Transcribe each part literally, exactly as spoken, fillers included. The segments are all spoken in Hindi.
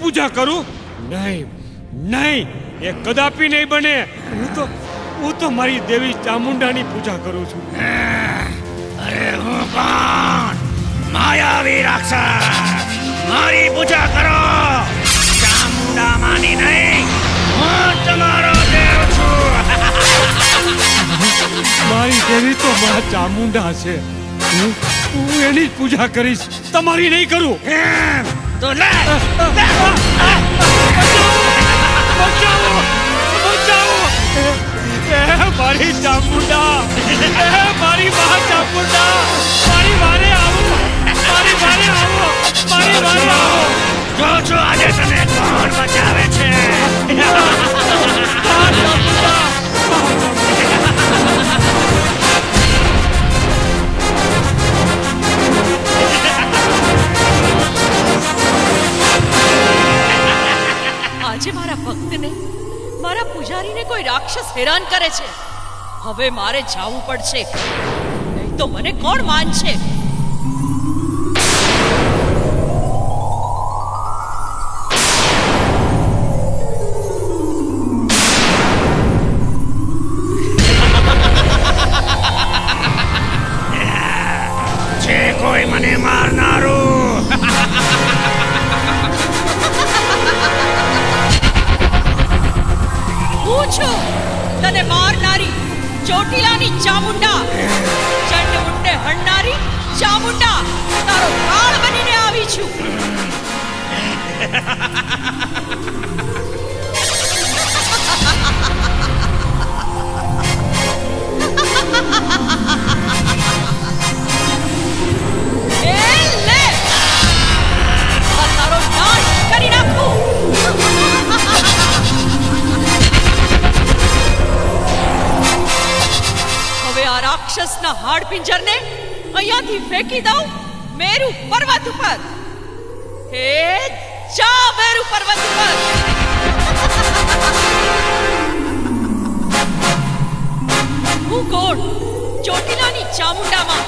पूजा करूं? नहीं, नहीं, ये कदापि नहीं बने। वो तो, वो तो मारी देवी चामुंडा की पूजा करूं छू। अरे हूँ कौन? मायावी राक्षस। मारी पूजा करो। चामुंडा मानी नहीं। हूँ तुम्हारो देव छू। मारी देवी तो मां चामुंडा से। हूँ, हूँ एनी पूजा करीस। तुम्हारी नहीं करूं। तो ले, ले, बचाओ, बचाओ, ए मारी चामुंडा, ए मारी माँ चामुंडा, मारी मारे आओ, मारी मारे आओ, मारी मारे आओ, जो जो आज तने कौन बचावे छे, माँ चामुंडा, आज मारा भक्त ने मारा पुजारी ने कोई राक्षस हैरान करे छे। हवे मारे जावू पड़शे, नहीं तो मने कोण मानशे। मेरु पर्वत पर हे जा, मेरु पर्वत पर हूँ कोण? ચોટીલાની ચામુંડામાં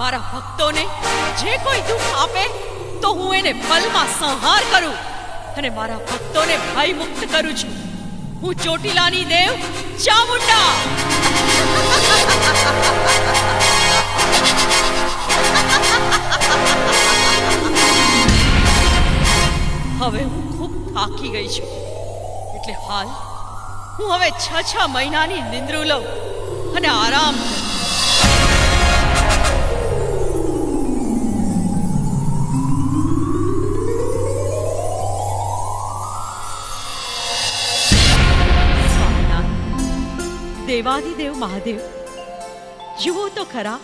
મારા ભક્તોને જે કોઈ દુઃખ આપે તો હું એને પલમાં સંહાર કરું અને મારા ભક્તોને ભય મુક્ત કરું છું। હું ચોટીલાની દેવ ચામુંડા। હવે હું ખૂબ થાકી ગઈ છું એટલે હાલ હું હવે છ છ મહિનાની નિંદ્રું લઉં અને આરામ કરું। દેવાદિદેવ મહાદેવ જુઓ તો ખરા,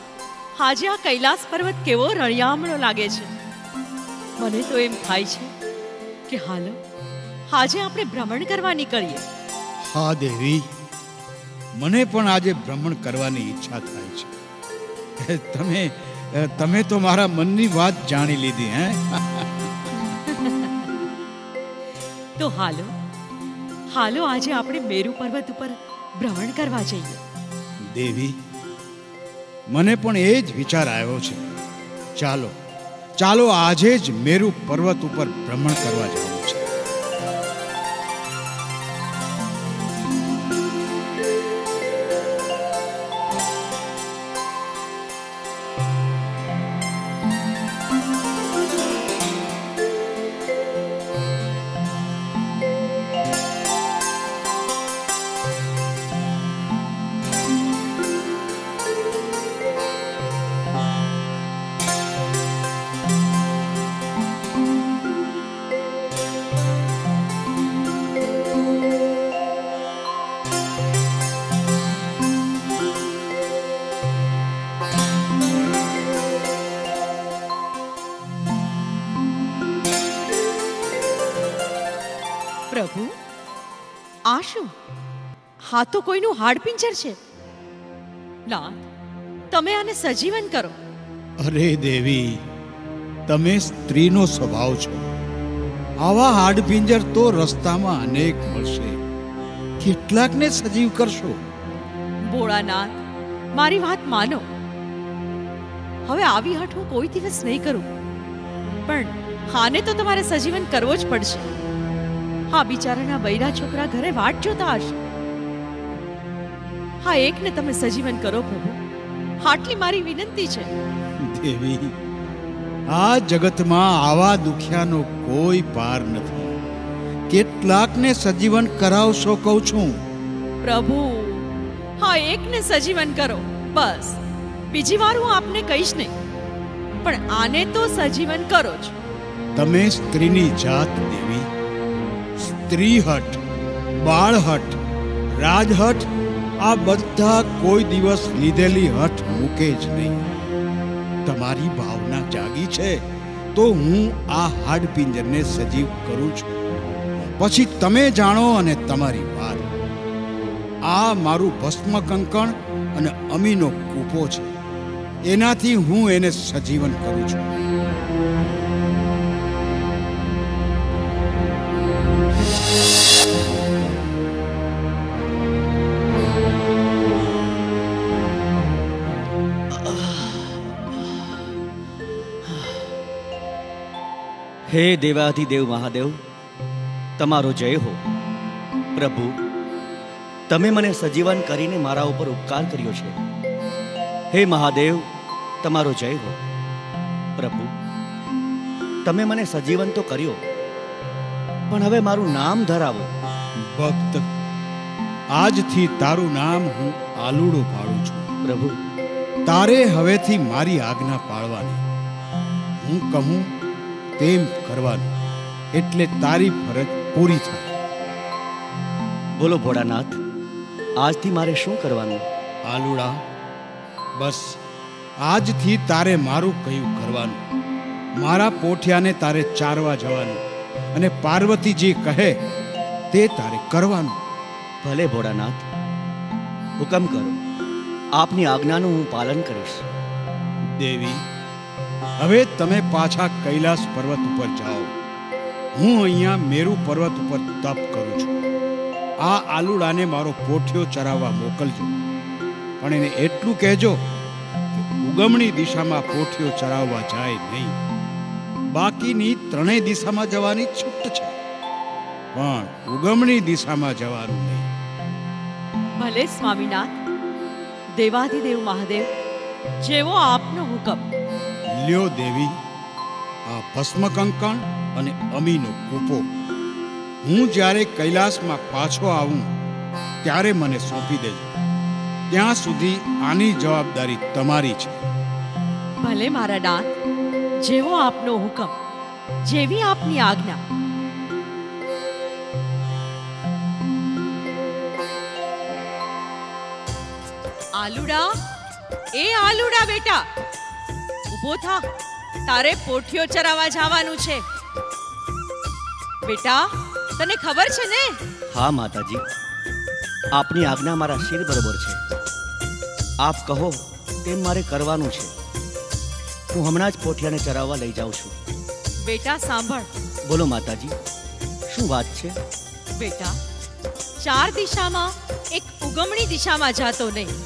આજે આ કૈલાશ પર્વત કેવો રણિયામણો લાગે છે। મને તો એમ થાય છે કે હાલો આજે આપણે ભ્રમણ કરવા નીકળીએ। હા દેવી, મને પણ આજે ભ્રમણ કરવાની ઈચ્છા થાય છે। તમે તમે તો મારા મનની વાત જાણી લીધી હે। તો હાલો હાલો આજે આપણે મેરુ પર્વત ઉપર ભ્રમણ કરવા જઈએ। દેવી મને પણ એ જ વિચાર આવ્યો છે। ચાલો ચાલો આજે જ મેરુ પર્વત ઉપર ભ્રમણ કરવા જાઓ। प्रभु आ शू हा तो कोईनु हाडपिंजर छे नाथ तमे आने सजीवन करो। अरे देवी तमे स्त्रीनो स्वभाव छो आवा हाडपिंजर तो रस्तामां अनेक मळशे केटलाकने सजीव करशो। बोळानाथ मारी वात मानो हवे आवी हट हूँ कोई दिवस नहीं करूं पण हाने तो तमारे सजीवन करवो ज पड़शे। हाँ बिचाराना बैरा छोकरा घरे वाट जोता हशे। हाँ एक ने तमे सजीवन करो प्रभु हाटली मारी विनंती छे। देवी आ जगत में आवा दुखियानो कोई पार नथी केटलाकने सजीवन करावशो कहूं छूं प्रभु। हाँ एक ने सजीवन करो बस बीजी वार हूँ आपने कहीश नहीं पण आने तो सजीवन करो ज। तमे स्त्रीनी जात देवी स्त्रीहट बाळहट राजहट आ बधा कोई दिवस लीधेली हट मूके ज नहीं। तमारी भावना जागी छे तो हूँ आ हाडपिंजर ने सजीव करू छू पछी तमे जाणो अने तमारी वात। आ मारू भस्म कंकण अने अमीनो कूपो छे एनाथी हूँ एने सजीवन करू छू। हे देवाधिदेव महादेव तमारो जय हो। प्रभु तमे मने सजीवन करीने मारा उपर उपकार कर्यो छे। हे महादेव तमारो जय हो। प्रभु तमे मने सजीवन तो कर्यो पण हवे मारू नाम धरावो। भक्त आज थी तारू नाम हूँ आलूड़ो पाड़ू छू। प्रभु तारे हवे थी मारी आज्ञा पाळवानी हूँ कहूँ तेम करवानू एटले तारी फरज पूरी थाय। बोलो भोड़ानाथ आज थी मारे शू करवानू? आलूड़ा बस आज थी तारे मारू कयू करवानू। मारा पोठियाने तारे चारवा जवानू अने पार्वती जी कहे ते तारे करवानू। भले भोड़ानाथ हुकम करो आपनी आज्ञानु हूँ पालन करीश। देवी हवे तमे पाछा कैलाश पर्वत पर जाओ हूँ अहिया मेरु पर्वत पर तप करू छू। आ आलूड़ा ने मारो पोठियो चरावा मोकलजो पण एने एटलू कहेजो के उगमणी दिशा में पोठियो चरावा जाए नहीं। बाकीनी त्रणेय दिशा में जवानी छूट छे पण उगमणी दिशा में जवानुं नहीं। भले स्वामीनाथ देवाधिदेव महादेव जेवो आपनो हुकम। ल्यो देवी आ भस्म कंकण अने अमीनो कूपो हूँ ज्यारे कैलाश में पाछो आऊँ त्यारे मने सौंपी देजो। त्यां सुधी आनी जवाबदारी तमारी छे। भले मारा नाथ जेवो आपनो हुकम जेवी आपनी आज्ञा। आलूड़ा ए आलूड़ा बेटा उभो था तारे पोठियो चरावा जावानू छे। बेटा तने खबर छे ने? हाँ माताजी आपनी आज्ञा मारा शिर बरोबर छे। आप कहो तेम मारे करवानू छे। हूँ हमणां ज पोठियाने चरावा लई जाऊं छूं। बेटा सांभळ। बोलो माताजी शुं वात छे? बेटा चार दिशामां एक उगमणी दिशामां जातो नहीं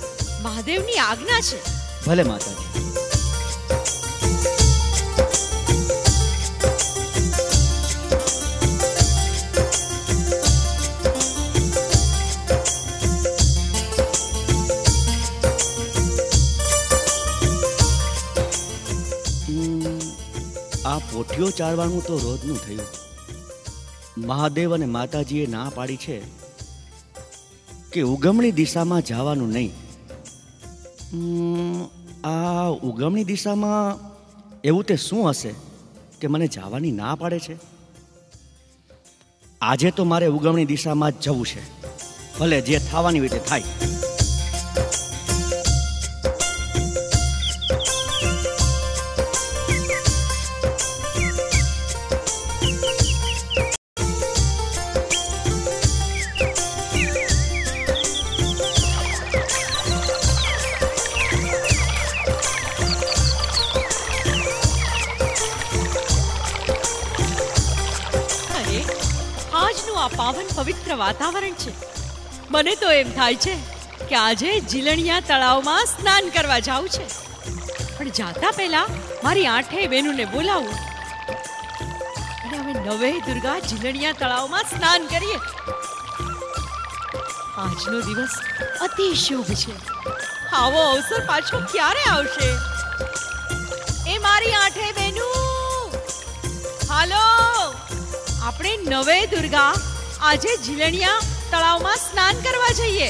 महादेवनी आज्ञा छे। भले माताजी। पोठियो चारवानू तो रोजनू थयू महादेव अने माताजीए ना पाड़ी छे के उगमणी दिशा में जावानू नहीं। आ उगमणी दिशा में एवं ते शू हशे के मने जावानी ना पाड़े छे? आजे तो मारे उगमणी दिशा में जवू छे भले जे थावानी रीते थाय। આજનું આ પાવન પવિત્ર વાતાવરણ છે। મને તો એમ થાય છે કે આજે જીલણિયા તળાવમાં સ્નાન કરવા જાઉં છે, પણ જાતા પહેલા મારી આઠે બહેનોને બોલાવું અને હવે નવે દુર્ગા જીલણિયા તળાવમાં સ્નાન કરીએ। આજનો દિવસ અતિ શુભ છે। આવો અવસર પાછો ક્યારે આવશે? એ મારી આઠે બહેનો, હાલો આપણે નવે દુર્ગા આજે જીલણિયા તળાવમાં સ્નાન કરવા જઈએ।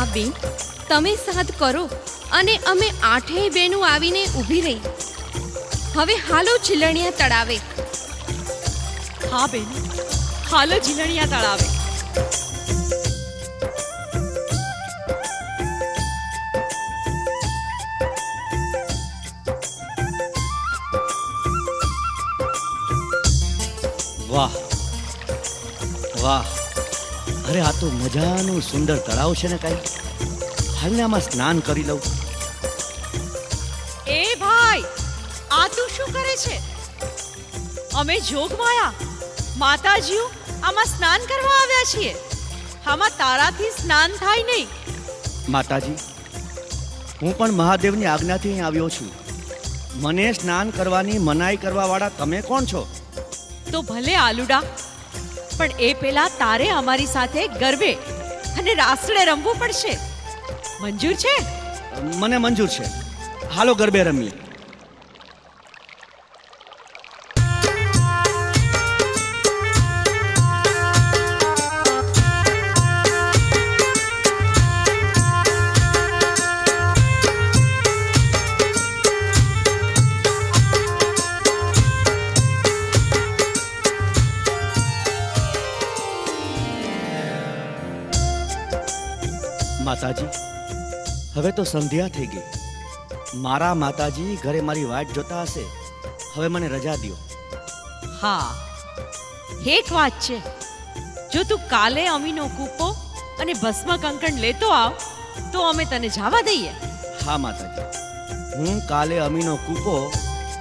हाँ बेन, तमे साथ करो अने अमे आठे बेनू आवीने ऊभी रही। हवे हालो जीलणिया तळावे। हाँ बेन, हालो जीलणिया तळावे। वाह वाह, अरे आ तो मजानु सुंदर तळाव छे ने। काई हालने आमां स्नान करी लऊं। ए भाई, आ तू शू करे छे? अमे जोगमाया माताजीओ आमां स्नान करवा आव्या छीए। आमां ताराथी स्नान थाय नहीं। माताजी, हूँ पण महादेवनी आज्ञाथी आव्यो छूं। मने स्नान करवानी मनाई करवा वाळा तमे कोण छो? तो भले आलूडा, पण ए पेला तारे अमारी साथे गरबे अने रासड़े रमवू पड़शे। मंजूर छे? मने मंजूर छे। हालो गरबे रमीए। माताजी, हवे तो संध्या थी गई। मारा माताजी घरे मारी वाट जोता हशे। हवे मने रजा दियो। हाँ, एक वात छे, जो तू काले अमीनो कूपो अने भस्म कंकण लेतो आव तो अमे तने जावा दईए। हाँ माताजी, हूँ काले अमीनो कूपो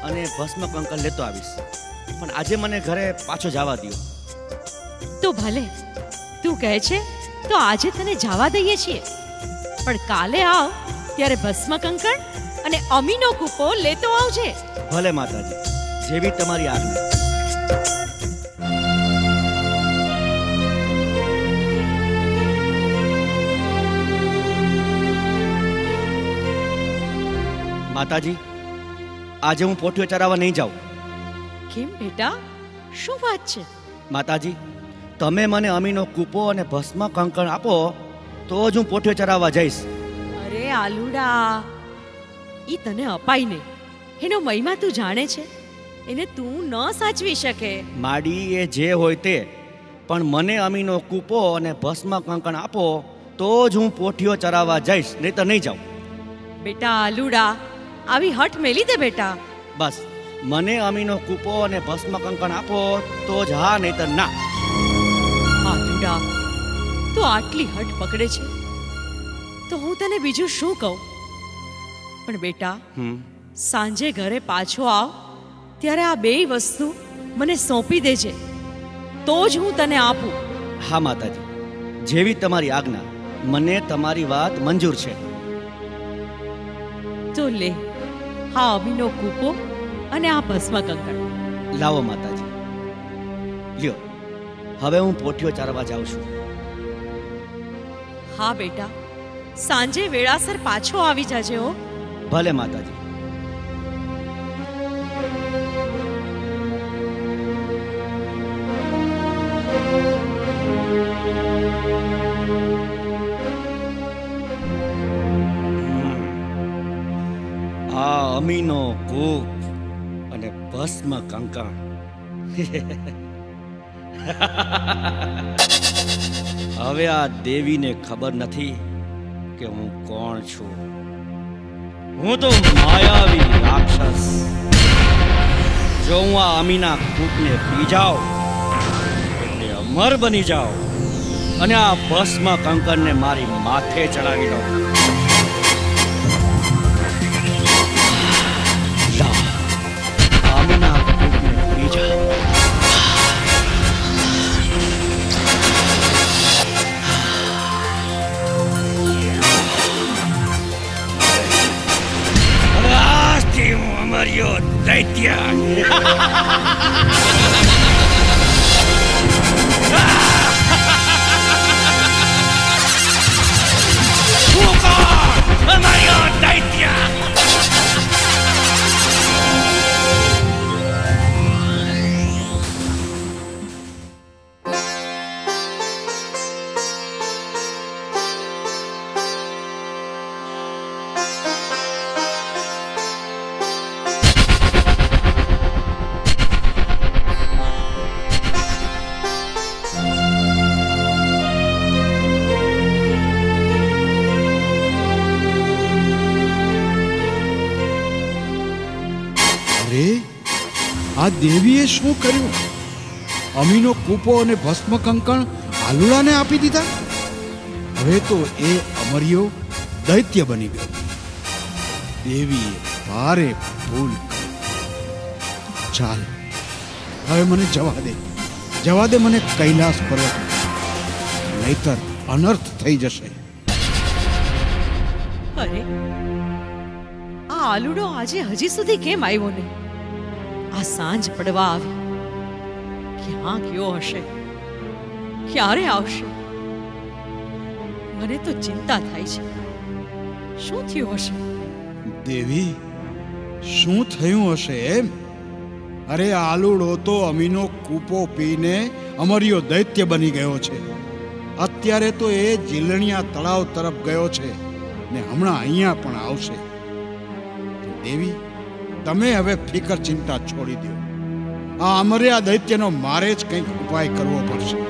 अने भस्म कंकण लेतो आवीश, पण आजे मने घरे पाछो जावा दियो। तो भले तू कहे छे तो आजे तने जावा दईए छीए, पर काले आओ त्यारे भस्म कंकण अने अमीनो कूपो लेतो आवजे। भले माताजी, जेवी तमारी आज्ञा। माताजी, आजे हूँ पोटियो चरावा नहीं जाऊँ। केम बेटा, शुं वात छे? माताजी, तमे मने अमीनो कूपो अने भस्म कंकण आपो तो ज हूँ पोठियो चरावा जाईश। अरे आलूडा, ई तने अपाय नहीं। एनो महिमा तू जाने छे, एने तू न साचवी शके। माडी, ए जे होय ते, पण मने अमीनो कूपो अने भस्म कंकण आपो तो ज हूँ पोठियो चरावा जाईश, नहीतर नहीं जाऊँ। बेटा आलूडा, आवी हट मेली दे बेटा। बस मने अमीनो कूपो अने भस्म कंकण आपो तो ज हा, नहीतर ना। तो आटली हट पकड़े छे तो हूँ तने बीजू शू कहूं? पण बेटा, सांजे घरे पाछो आव त्यारे आ बेय वस्तु मने सौंपी देजे, तो ज हूँ तने आपू। हाँ माताजी, जेवी तमारी आज्ञा। मने तमारी बात मंजूर छे। तो ले हा अमीनो कूपो अने आ भस्म कंकण। लावो माताजी, लियो। हवे हूँ पोठियो चारवा जाऊं छूं। हाँ बेटा, सांजे वेळासर पाछो आवी जाजे हो। भले माताजी। आ अमीनो कूप अने भस्म कंकण। हवे आ देवी ने खबर नहीं कि हूँ कौन छू। हूँ तो मायावी राक्षस। जो हूँ अमीना कूप ने पी जाओ, अमर बनी जाओ। અને આ ભસ્મ કંકણને મારી માથે ચડાવી લો। अमरिया दैत्य अमरिया दैत्य देवीए शू कर्यु? अमीनो कूपो अने भस्म कंकण आलूलाने आपी दीधा। हवे तो ए अमरियो दैत्य बनी गयो। देवीए भारे भूल करी। चाल हवे मने जवा दे, जवा दे मने कैलाश पर्वत, नहीतर अनर्थ थई जशे। अरे आ आलूडो आजे हजी सुधी केम आव्यो ने? आ सांज पड़वा आवी क्या क्यों हशे, क्यारे आवशे? मने तो चिंता थाय छे। शुं थयुं हशे? देवी शुं थयुं हशे एम? अरे आलूड़ो तो अमीनो कूपो पीने अमरियो दैत्य बनी गयो छे। अत्यारे तो ए जीलणिया तळाव तरफ गयो छे ने हमणा अहींया पण आवशे। देवी तमे हवे फिकर चिंता छोड़ी दियो। आ अमरिया दैत्यनो मारे ज कंईक उपाय करवो पड़शे।